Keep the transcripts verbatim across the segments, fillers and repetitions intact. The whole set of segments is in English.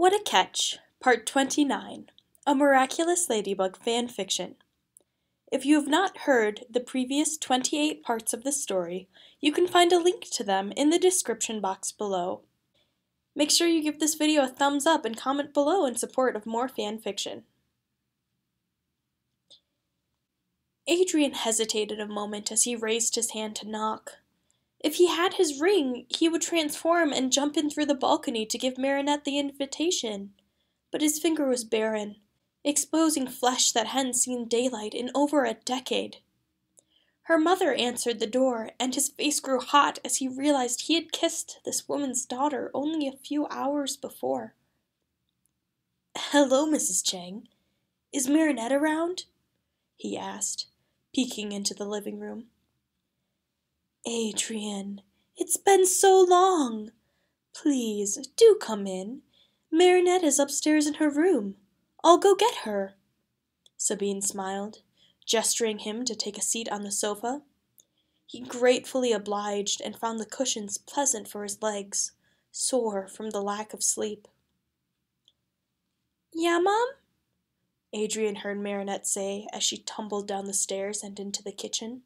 What a Catch, Part twenty-nine, a Miraculous Ladybug fan fiction. If you have not heard the previous twenty-eight parts of this story, you can find a link to them in the description box below. Make sure you give this video a thumbs up and comment below in support of more fan fiction. Adrien hesitated a moment as he raised his hand to knock. If he had his ring, he would transform and jump in through the balcony to give Marinette the invitation. But his finger was barren, exposing flesh that hadn't seen daylight in over a decade. Her mother answered the door, and his face grew hot as he realized he had kissed this woman's daughter only a few hours before. "Hello, Missus Chang. Is Marinette around?" he asked, peeking into the living room. "Adrien, it's been so long. Please, do come in. Marinette is upstairs in her room. I'll go get her." Sabine smiled, gesturing him to take a seat on the sofa. He gratefully obliged and found the cushions pleasant for his legs, sore from the lack of sleep. "Yeah, Mom?" Adrien heard Marinette say as she tumbled down the stairs and into the kitchen.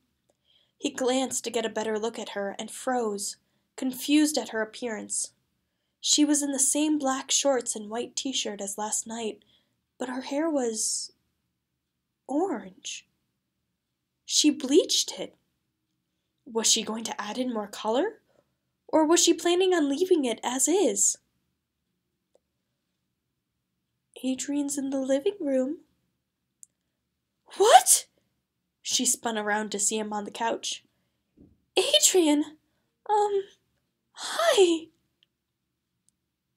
He glanced to get a better look at her and froze, confused at her appearance. She was in the same black shorts and white t-shirt as last night, but her hair was orange. She bleached it. Was she going to add in more color? Or was she planning on leaving it as is? "Adrien's in the living room." "What?" She spun around to see him on the couch. "Adrien! Um, hi!"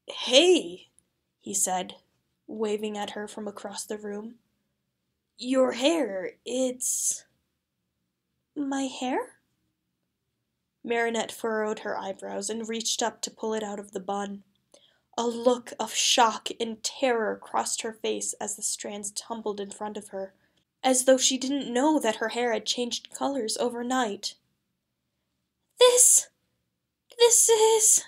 "Hey," he said, waving at her from across the room. "Your hair, it's..." "My hair?" Marinette furrowed her eyebrows and reached up to pull it out of the bun. A look of shock and terror crossed her face as the strands tumbled in front of her, as though she didn't know that her hair had changed colors overnight. This... this is...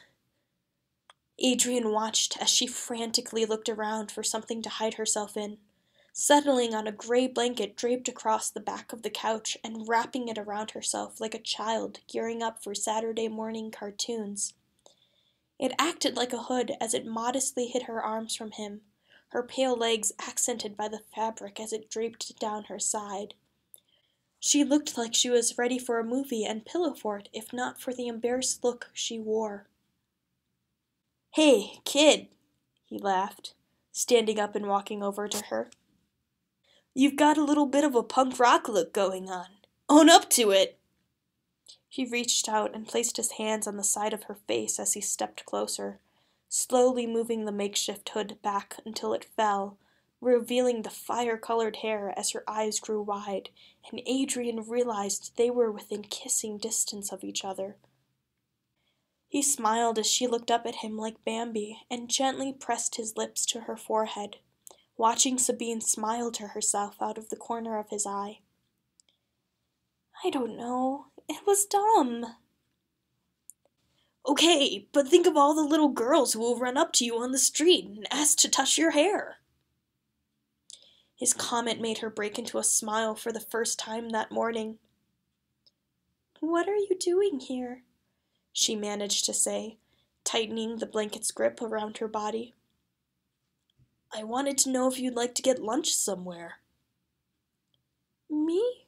Adrien watched as she frantically looked around for something to hide herself in, settling on a gray blanket draped across the back of the couch and wrapping it around herself like a child gearing up for Saturday morning cartoons. It acted like a hood as it modestly hid her arms from him, her pale legs accented by the fabric as it draped down her side. She looked like she was ready for a movie and pillow fort, if not for the embarrassed look she wore. "Hey, kid," he laughed, standing up and walking over to her. "You've got a little bit of a punk rock look going on. Own up to it." He reached out and placed his hands on the side of her face as he stepped closer, slowly moving the makeshift hood back until it fell, revealing the fire-colored hair as her eyes grew wide, and Adrien realized they were within kissing distance of each other. He smiled as she looked up at him like Bambi and gently pressed his lips to her forehead, watching Sabine smile to herself out of the corner of his eye. "I don't know. It was dumb." "Okay, but think of all the little girls who will run up to you on the street and ask to touch your hair." His comment made her break into a smile for the first time that morning. "What are you doing here?" she managed to say, tightening the blanket's grip around her body. "I wanted to know if you'd like to get lunch somewhere." "Me?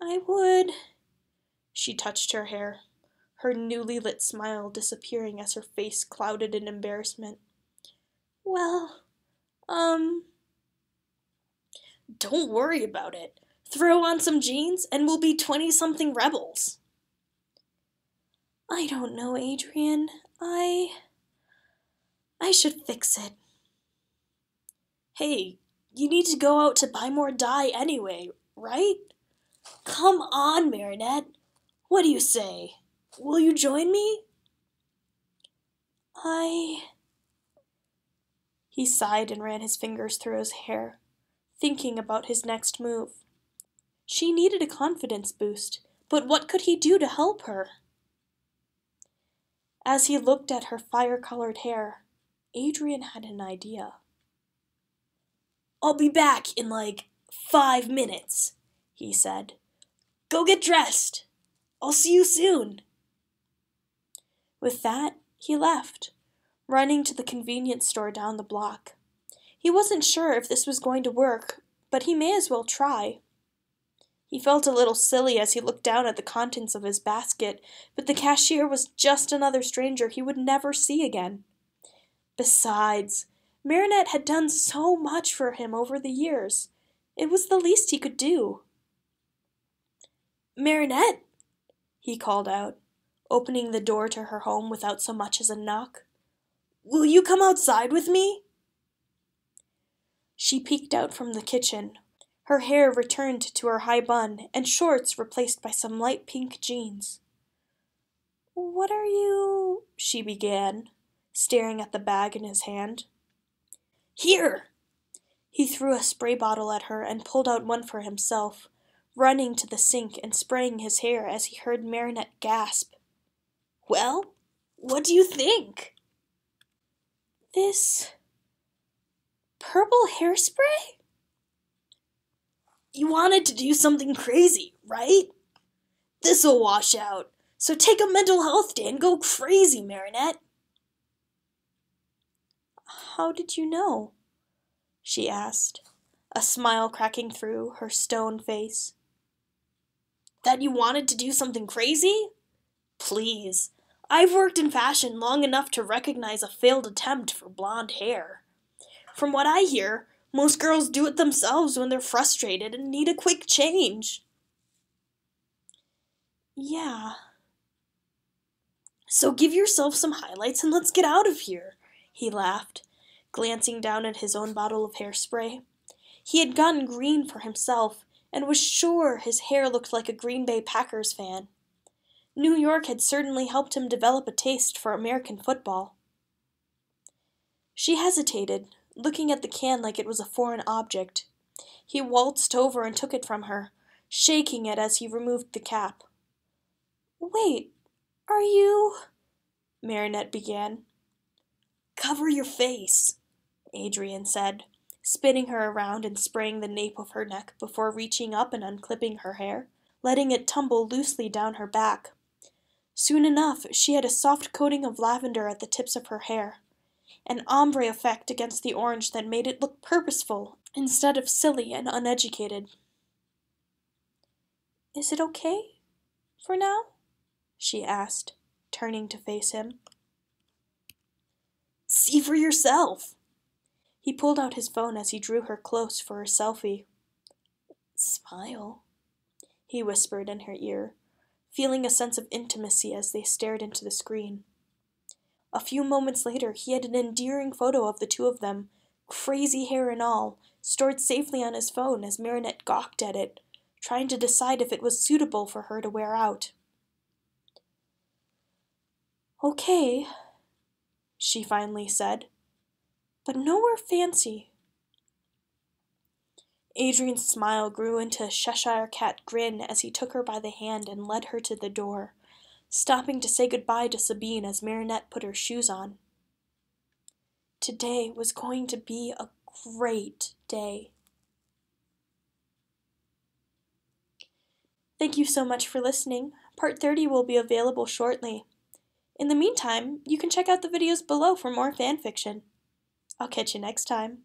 I would." She touched her hair, her newly lit smile disappearing as her face clouded in embarrassment. "Well, um... Don't worry about it. Throw on some jeans and we'll be twenty-something rebels." "I don't know, Adrien. I... I should fix it." "Hey, you need to go out to buy more dye anyway, right? Come on, Marinette. What do you say? Will you join me?" I... He sighed and ran his fingers through his hair, thinking about his next move. She needed a confidence boost, but what could he do to help her? As he looked at her fire-colored hair, Adrien had an idea. I'll be back in like five minutes, he said. Go get dressed. I'll see you soon. With that, he left, running to the convenience store down the block. He wasn't sure if this was going to work, but he may as well try. He felt a little silly as he looked down at the contents of his basket, but the cashier was just another stranger he would never see again. Besides, Marinette had done so much for him over the years. It was the least he could do. Marinette, he called out, opening the door to her home without so much as a knock. Will you come outside with me? She peeked out from the kitchen, her hair returned to her high bun and shorts replaced by some light pink jeans. What are you... she began, staring at the bag in his hand. Here! He threw a spray bottle at her and pulled out one for himself, running to the sink and spraying his hair as he heard Marinette gasp. Well, what do you think? This purple hairspray? You wanted to do something crazy, right? This'll wash out, so take a mental health day and go crazy, Marinette. How did you know? She asked, a smile cracking through her stone face. That you wanted to do something crazy? Please, I've worked in fashion long enough to recognize a failed attempt for blonde hair. From what I hear, most girls do it themselves when they're frustrated and need a quick change. Yeah. So give yourself some highlights and let's get out of here, he laughed, glancing down at his own bottle of hairspray. He had gotten green for himself and was sure his hair looked like a Green Bay Packers fan. New York had certainly helped him develop a taste for American football. She hesitated, looking at the can like it was a foreign object. He waltzed over and took it from her, shaking it as he removed the cap. Wait, are you... Marinette began. Cover your face, Adrien said, spinning her around and spraying the nape of her neck before reaching up and unclipping her hair, letting it tumble loosely down her back. Soon enough, she had a soft coating of lavender at the tips of her hair, an ombre effect against the orange that made it look purposeful instead of silly and uneducated. Is it okay for now? She asked, turning to face him. See for yourself. He pulled out his phone as he drew her close for a selfie. Smile, he whispered in her ear, feeling a sense of intimacy as they stared into the screen. A few moments later, he had an endearing photo of the two of them, crazy hair and all, stored safely on his phone as Marinette gawked at it, trying to decide if it was suitable for her to wear out. Okay, she finally said, but nowhere fancy. Adrian's smile grew into a Cheshire cat grin as he took her by the hand and led her to the door, stopping to say goodbye to Sabine as Marinette put her shoes on. Today was going to be a great day. Thank you so much for listening. Part thirty will be available shortly. In the meantime, you can check out the videos below for more fanfiction. I'll catch you next time.